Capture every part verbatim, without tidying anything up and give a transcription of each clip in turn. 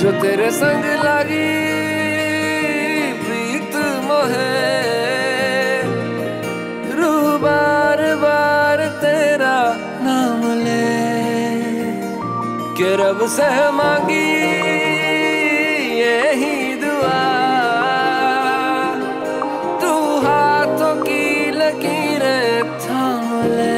जो तेरे संग लागी प्रीत मोहे, रूह बार बार तेरा नाम ले के रब से मांगी यही दुआ, तू हाथों की लकीरें थाम ले।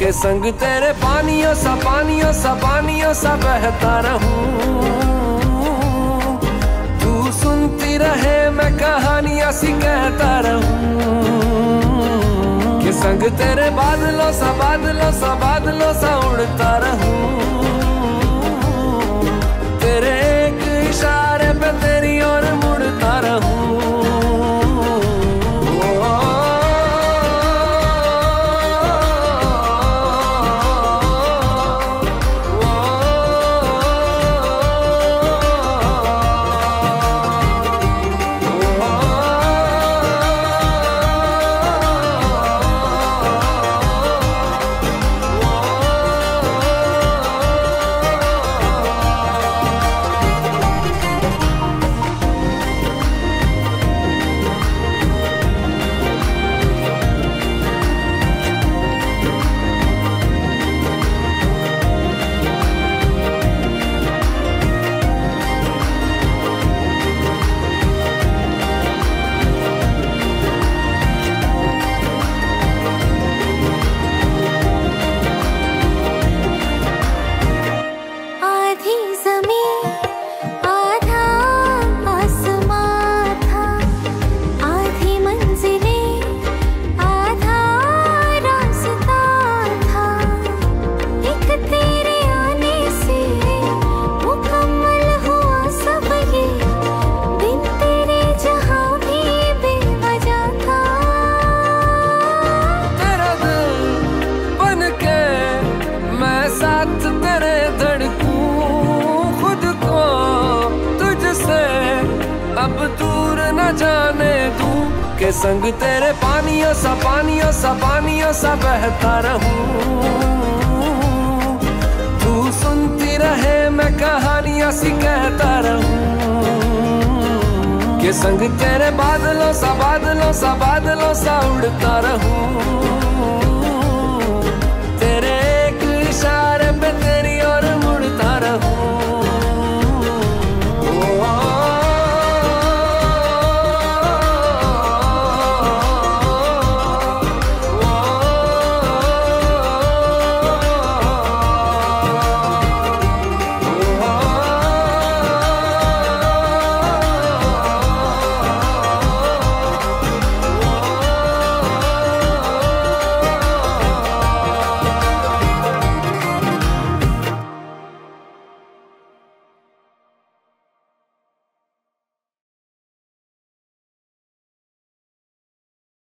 के संग तेरे पानियों सा पानियों सा पानियों सा बहता रहूं, तू सुनती रहे मैं कहानियां सी कहता रहूं। के संग तेरे बादलों सा बादलों सा बादलों सा उड़ता रहूं, तेरे एक इशारे पे तेरी ओर मुड़ता रहूं। अब दूर न जाने दूं, के संग तेरे पानियों सा पानियों सा पानियों सा बहता रहूं, तू सुनती रहे मैं कहानियां सी कहता रहूं। के संग तेरे बादलों सा बादलों सा बादलों सा उड़ता रहूं।